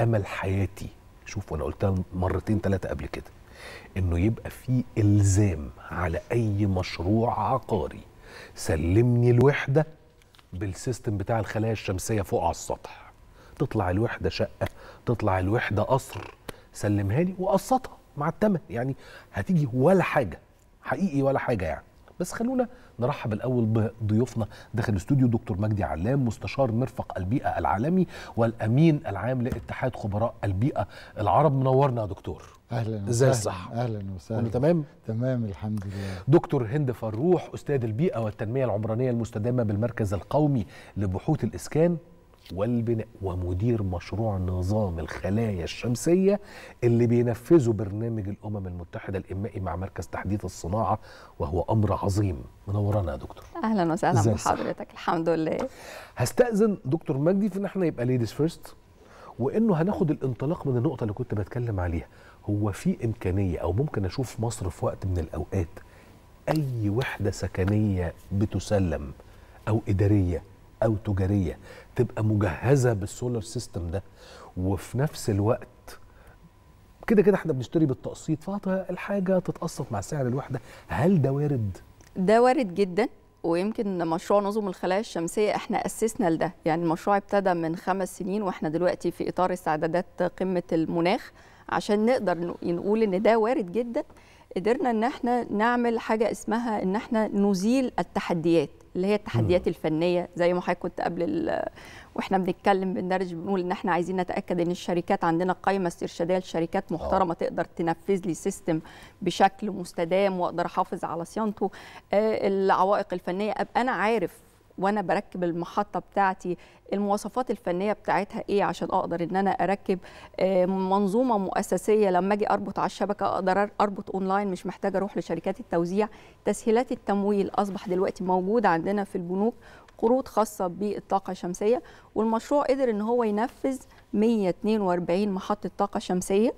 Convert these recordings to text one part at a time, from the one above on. امل حياتي، شوف وانا قلتها مرتين ثلاثه قبل كده، انه يبقى في الزام على اي مشروع عقاري. سلمني الوحده بالسيستم بتاع الخلايا الشمسيه فوق على السطح، تطلع الوحده شقه، تطلع الوحده قصر، سلمها لي وقسطها مع التمن، يعني هتيجي ولا حاجه حقيقي ولا حاجه يعني. بس خلونا نرحب الاول بضيوفنا داخل الاستوديو، دكتور مجدي علام مستشار مرفق البيئه العالمي والامين العام لاتحاد خبراء البيئه العرب. منورنا يا دكتور. اهلا وسهلا. صح، اهلا وسهلا. تمام تمام الحمد لله. دكتور هند فروح استاذ البيئه والتنميه العمرانيه المستدامه بالمركز القومي لبحوث الاسكان والبناء ومدير مشروع نظام الخلايا الشمسية اللي بينفذه برنامج الأمم المتحدة الإنمائي مع مركز تحديث الصناعة، وهو أمر عظيم. منورنا يا دكتور. أهلا وسهلا بحضرتك. الحمد لله. هستأذن دكتور مجدي في إن احنا يبقى ليديز فيرست، وإنه هناخد الانطلاق من النقطة اللي كنت بتكلم عليها. هو في إمكانية أو ممكن أشوف مصر في وقت من الأوقات أي وحدة سكنية بتسلم أو إدارية أو تجارية تبقى مجهزة بالسولار سيستم ده، وفي نفس الوقت كده كده احنا بنشتري بالتقسيط، فالحاجة تتقسط مع سعر الوحدة. هل ده وارد؟ ده وارد جدا، ويمكن مشروع نظم الخلايا الشمسية احنا أسسنا لده. يعني المشروع ابتدى من 5 سنين، واحنا دلوقتي في إطار استعدادات قمة المناخ عشان نقدر نقول إن ده وارد جدا. قدرنا إن احنا نعمل حاجة اسمها إن احنا نزيل التحديات، اللي هي التحديات الفنيه، زي ما حضرتك كنت قبل واحنا بنتكلم بندرج بنقول ان احنا عايزين نتاكد ان الشركات عندنا قائمه استرشاديه لشركات محترمه تقدر تنفذ لي سيستم بشكل مستدام واقدر احافظ على صيانته. العوائق الفنيه ابقى انا عارف وانا بركب المحطه بتاعتي المواصفات الفنيه بتاعتها ايه، عشان اقدر ان انا اركب منظومه مؤسسيه لما اجي اربط على الشبكه اقدر اربط اونلاين، مش محتاجه اروح لشركات التوزيع. تسهيلات التمويل اصبح دلوقتي موجود عندنا في البنوك، قروض خاصه بالطاقه الشمسيه، والمشروع قدر ان هو ينفذ 142 محطه طاقه شمسيه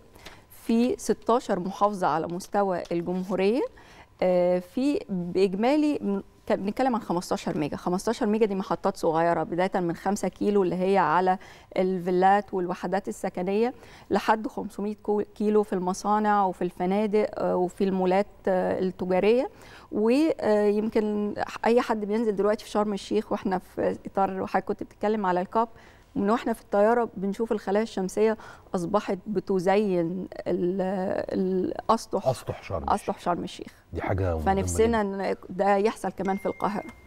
في 16 محافظه على مستوى الجمهوريه، في باجمالي بنتكلم عن 15 ميجا. 15 ميجا دي محطات صغيرة، بداية من 5 كيلو اللي هي على الفيلات والوحدات السكنية لحد 500 كيلو في المصانع وفي الفنادق وفي المولات التجارية. ويمكن أي حد بينزل دلوقتي في شرم الشيخ واحنا في إطار، وحضرتك كنت بتتكلم على الكاب، من واحنا في الطيارة بنشوف الخلايا الشمسية أصبحت بتزين الأسطح شرم الشيخ. دي حاجة مهمة، فنفسنا إن ده يحصل كمان في القاهرة.